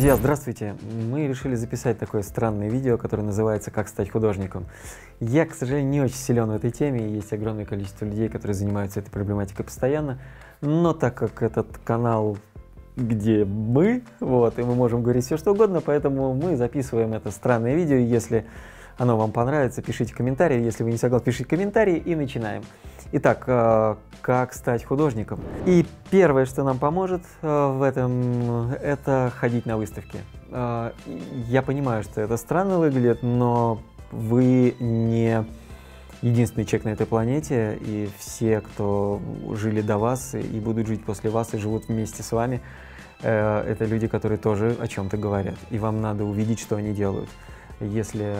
Друзья, здравствуйте! Мы решили записать такое странное видео, которое называется «Как стать художником». Я, к сожалению, не очень силен в этой теме, есть огромное количество людей, которые занимаются этой проблематикой постоянно, но так как этот канал, где мы, и мы можем говорить все что угодно, поэтому мы записываем это странное видео. Если оно вам понравится, пишите комментарии, если вы не согласны, пишите комментарии, и начинаем. Итак, как стать художником? И первое, что нам поможет в этом, это ходить на выставки. Я понимаю, что это странно выглядит, но вы не единственный человек на этой планете, и все, кто жили до вас и будут жить после вас, и живут вместе с вами, это люди, которые тоже о чем-то говорят, и вам надо увидеть, что они делают. Если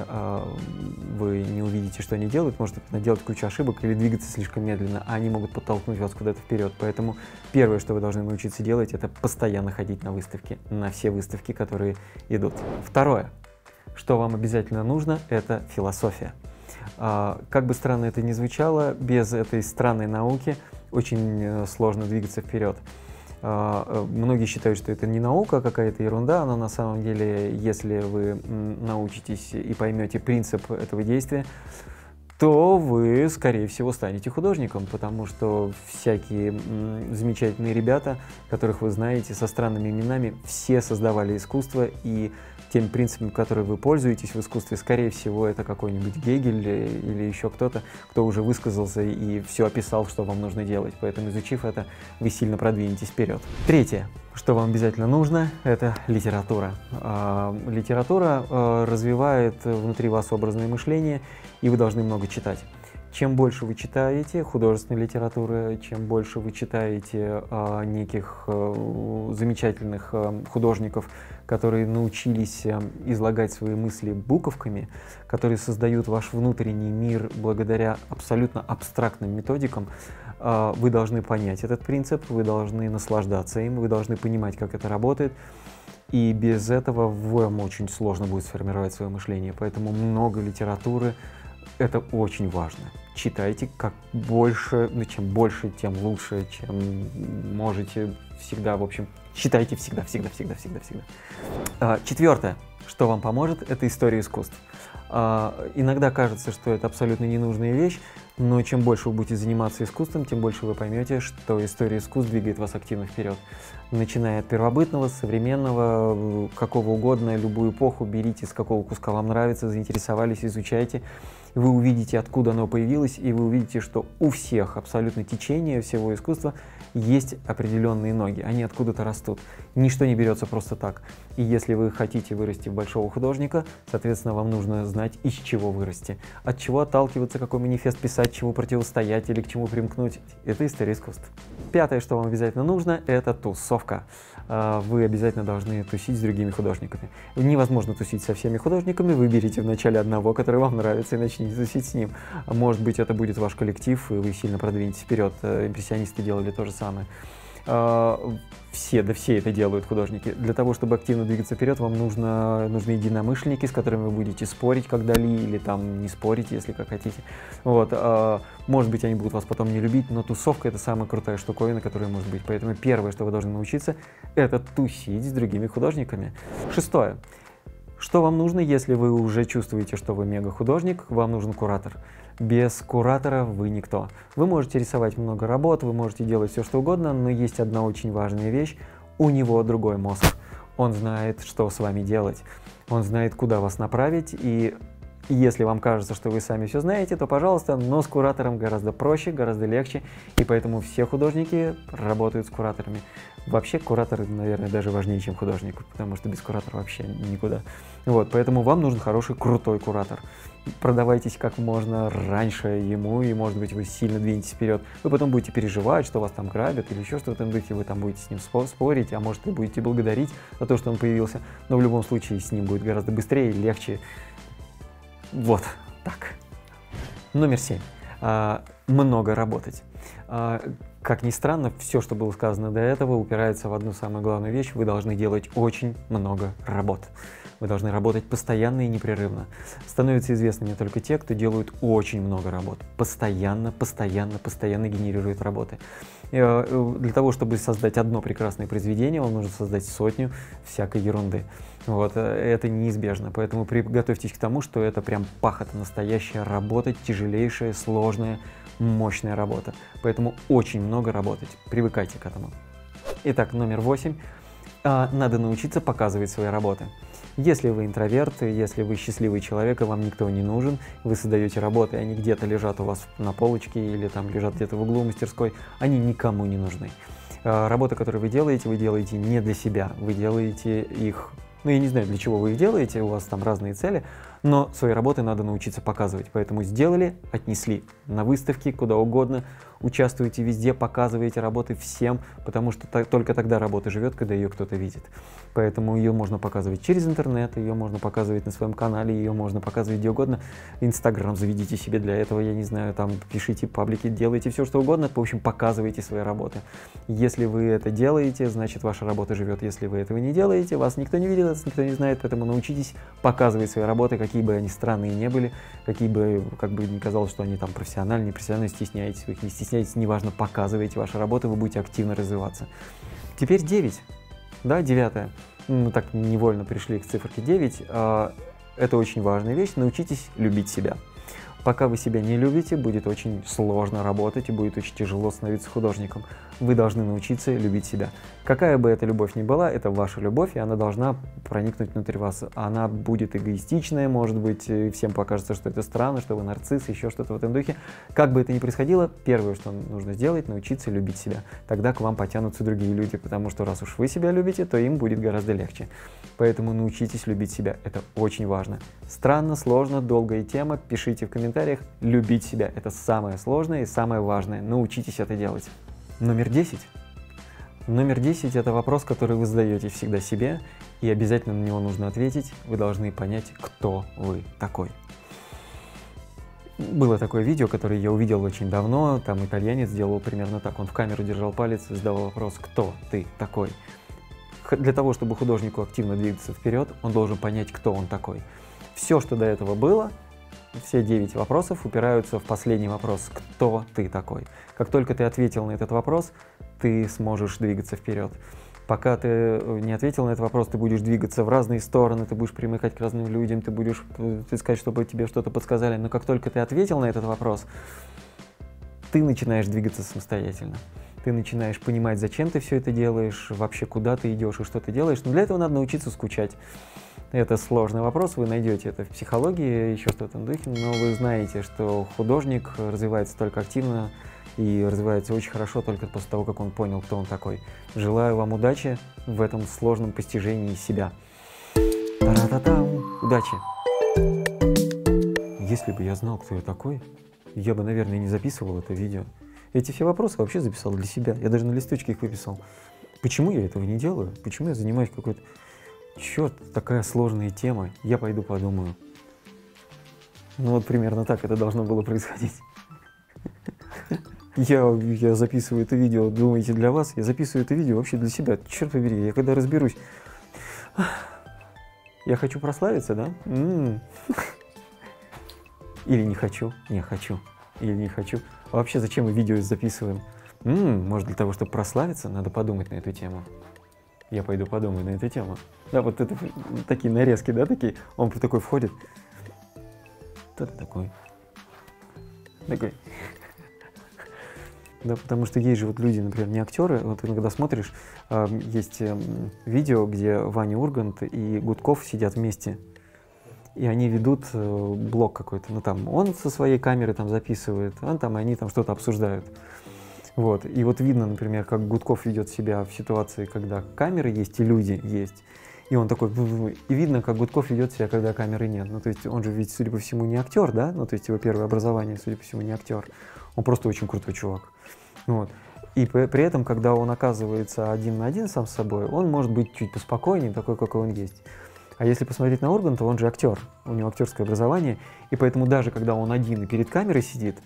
вы не увидите, что они делают, можете наделать кучу ошибок или двигаться слишком медленно, а они могут подтолкнуть вас куда-то вперед. Поэтому первое, что вы должны научиться делать, это постоянно ходить на выставки, на все выставки, которые идут. Второе, что вам обязательно нужно, это философия. Как бы странно это ни звучало, без этой странной науки очень сложно двигаться вперед. Многие считают, что это не наука, а какая-то ерунда, но на самом деле, если вы научитесь и поймете принцип этого действия, то вы, скорее всего, станете художником, потому что всякие замечательные ребята, которых вы знаете, со странными именами, все создавали искусство, и тем принципом, который вы пользуетесь в искусстве, скорее всего, это какой-нибудь Гегель или еще кто-то, кто уже высказался и все описал, что вам нужно делать. Поэтому, изучив это, вы сильно продвинетесь вперед. Третье, что вам обязательно нужно, это литература. Литература развивает внутри вас образное мышление, и вы должны много читать. Чем больше вы читаете художественной литературы, чем больше вы читаете неких замечательных художников, которые научились излагать свои мысли буковками, которые создают ваш внутренний мир благодаря абсолютно абстрактным методикам, вы должны понять этот принцип, вы должны наслаждаться им, вы должны понимать, как это работает. И без этого вам очень сложно будет сформировать свое мышление. Поэтому много литературы. Это очень важно. Читайте как больше, чем больше, тем лучше, чем можете всегда, в общем, читайте всегда. Четвертое, что вам поможет, это история искусств. Иногда кажется, что это абсолютно ненужная вещь, но чем больше вы будете заниматься искусством, тем больше вы поймете, что история искусств двигает вас активно вперед. Начиная от первобытного, современного, какого угодно, любую эпоху, берите, с какого куска вам нравится, заинтересовались, изучайте. Вы увидите, откуда оно появилось, и вы увидите, что у всех абсолютно течение всего искусства есть определенные ноги, они откуда-то растут. Ничто не берется просто так. И если вы хотите вырасти в большого художника, соответственно, вам нужно знать, из чего вырасти, от чего отталкиваться, какой манифест писать, чему противостоять или к чему примкнуть. Это история искусства. Пятое, что вам обязательно нужно, это тусовка. Вы обязательно должны тусить с другими художниками. Невозможно тусить со всеми художниками, выберите вначале одного, который вам нравится, и начните тусить с ним. Может быть, это будет ваш коллектив, и вы сильно продвинетесь вперед. Импрессионисты делали то же самое. Все это делают художники. Для того, чтобы активно двигаться вперед, вам нужны единомышленники, с которыми вы будете спорить, как Дали, или там не спорить, если как хотите. Может быть, они будут вас потом не любить, но тусовка — это самая крутая штуковина, которая может быть. Поэтому первое, что вы должны научиться, это тусить с другими художниками. Шестое. Что вам нужно, если вы уже чувствуете, что вы мега-художник? Вам нужен куратор. Без куратора вы никто. Вы можете рисовать много работ, вы можете делать все, что угодно, но есть одна очень важная вещь. У него другой мозг. Он знает, что с вами делать. Он знает, куда вас направить. И если вам кажется, что вы сами все знаете, то, пожалуйста, но с куратором гораздо проще, гораздо легче. И поэтому все художники работают с кураторами. Вообще, куратор, наверное, даже важнее, чем художник, потому что без куратора вообще никуда. Поэтому вам нужен хороший, крутой куратор. Продавайтесь как можно раньше ему, и, может быть, вы сильно двинетесь вперед. Вы потом будете переживать, что вас там грабят или еще что-то в этом духе, вы там будете с ним спорить, а может, и будете благодарить за то, что он появился. Но в любом случае с ним будет гораздо быстрее и легче. Вот так. Номер 7. Много работать. Как ни странно, все, что было сказано до этого, упирается в одну самую главную вещь. Вы должны делать очень много работ. Вы должны работать постоянно и непрерывно. Становятся известными только те, кто делают очень много работ. Постоянно генерируют работы. Для того, чтобы создать одно прекрасное произведение, вам нужно создать сотню всякой ерунды. Вот, это неизбежно, поэтому приготовьтесь к тому, что это прям пахота, настоящая работа, тяжелейшая, сложная, мощная работа. Поэтому очень много работать, привыкайте к этому. Итак, номер 8. Надо научиться показывать свои работы. Если вы интроверт, если вы счастливый человек, и вам никто не нужен, вы создаете работы, они где-то лежат у вас на полочке или там лежат где-то в углу мастерской, они никому не нужны. Работы, которые вы делаете не для себя, вы делаете их... Ну, я не знаю, для чего вы их делаете, у вас там разные цели, но свои работы надо научиться показывать. Поэтому сделали, отнесли на выставки, куда угодно, участвуйте везде, показываете работы всем, потому что только тогда работа живет, когда ее кто-то видит. Поэтому ее можно показывать через интернет, ее можно показывать на своем канале, ее можно показывать где угодно. Инстаграм заведите себе для этого, я не знаю, там пишите паблики, делайте все, что угодно, в общем, показывайте свои работы. Если вы это делаете, значит, ваша работа живет. Если вы этого не делаете, вас никто не видел, вас никто не знает, поэтому научитесь показывать свои работы, какие бы они странные ни были, какие бы, как бы ни казалось, что они там профессиональные, непрофессиональные, стесняйтесь их, не стесняйтесь. Неважно, показываете ваши работы, вы будете активно развиваться. Теперь 9, да, 9. Мы так невольно пришли к циферке 9. Это очень важная вещь. Научитесь любить себя. Пока вы себя не любите, будет очень сложно работать и будет очень тяжело становиться художником. Вы должны научиться любить себя. Какая бы эта любовь ни была, это ваша любовь, и она должна проникнуть внутрь вас. Она будет эгоистичная, может быть, всем покажется, что это странно, что вы нарцисс, еще что-то в этом духе. Как бы это ни происходило, первое, что нужно сделать, научиться любить себя. Тогда к вам потянутся другие люди, потому что раз уж вы себя любите, то им будет гораздо легче. Поэтому научитесь любить себя, это очень важно. Странно, сложно, долгая тема, пишите в комментариях. Любить себя — это самое сложное и самое важное. Научитесь это делать. Номер 10. Номер 10 — это вопрос, который вы задаете всегда себе, и обязательно на него нужно ответить. Вы должны понять, кто вы такой. Было такое видео, которое я увидел очень давно. Там итальянец делал примерно так. Он в камеру держал палец и задавал вопрос: кто ты такой? Для того, чтобы художнику активно двигаться вперед, он должен понять, кто он такой. Все, что до этого было, все 9 вопросов упираются в последний вопрос: кто ты такой? Как только ты ответил на этот вопрос, ты сможешь двигаться вперед. Пока ты не ответил на этот вопрос, ты будешь двигаться в разные стороны, ты будешь примыкать к разным людям, ты будешь искать, чтобы тебе что-то подсказали. Но как только ты ответил на этот вопрос, ты начинаешь двигаться самостоятельно. Ты начинаешь понимать, зачем ты все это делаешь, вообще куда ты идешь и что ты делаешь. Но для этого надо научиться скучать. Это сложный вопрос, вы найдете это в психологии, еще что-то в этом духе, но вы знаете, что художник развивается только активно и развивается очень хорошо только после того, как он понял, кто он такой. Желаю вам удачи в этом сложном постижении себя. Та-ра-та-там! Удачи! Если бы я знал, кто я такой, я бы, наверное, не записывал это видео. Эти все вопросы вообще записал для себя, я даже на листочке их выписал. Почему я этого не делаю? Почему я занимаюсь какой-то... Черт, такая сложная тема, я пойду подумаю. Ну вот примерно так это должно было происходить. Я записываю это видео, думаете, для вас, я записываю это видео вообще для себя. Черт побери, я когда разберусь. Я хочу прославиться, да? Или не хочу, не хочу, или не хочу. А вообще зачем мы видео записываем? Может, для того, чтобы прославиться, надо подумать на эту тему. Я пойду подумаю на эту тему. Да, вот это такие нарезки, да, такие. Он такой входит. Кто ты такой? Такой. Да, потому что есть же вот люди, например, не актеры. Вот иногда смотришь, есть видео, где Ваня Ургант и Гудков сидят вместе. И они ведут блог какой-то. Ну там он со своей камеры там записывает, он там, и они там что-то обсуждают. Вот. И вот видно, например, как Гудков ведет себя в ситуации, когда камеры есть и люди есть. И он такой... И видно, как Гудков ведет себя, когда камеры нет. Ну, то есть он же ведь, судя по всему, не актер, да? Ну, то есть его первое образование, судя по всему, не актер. Он просто очень крутой чувак. Вот. И при этом, когда он оказывается один на один сам с собой, он может быть чуть поспокойнее, такой, какой он есть. А если посмотреть на Урганта, он же актер. У него актерское образование. И поэтому даже когда он один и перед камерой сидит,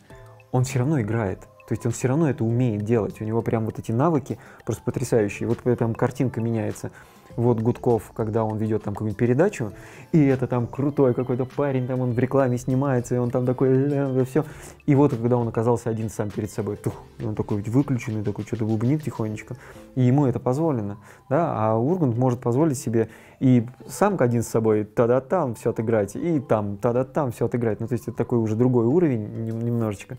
он все равно играет. То есть он все равно это умеет делать, у него прям вот эти навыки просто потрясающие. Вот прям картинка меняется Вот Гудков, когда он ведет там какую-нибудь передачу, и это там крутой какой-то парень, там он в рекламе снимается, и он там такой, все. И вот когда он оказался один сам перед собой, тух, он такой выключенный, такой что-то бубнит тихонечко, и ему это позволено, да, а Ургант может позволить себе и сам один с собой та-да-там все отыграть, и там та-да-там все отыграть, ну то есть это такой уже другой уровень немножечко.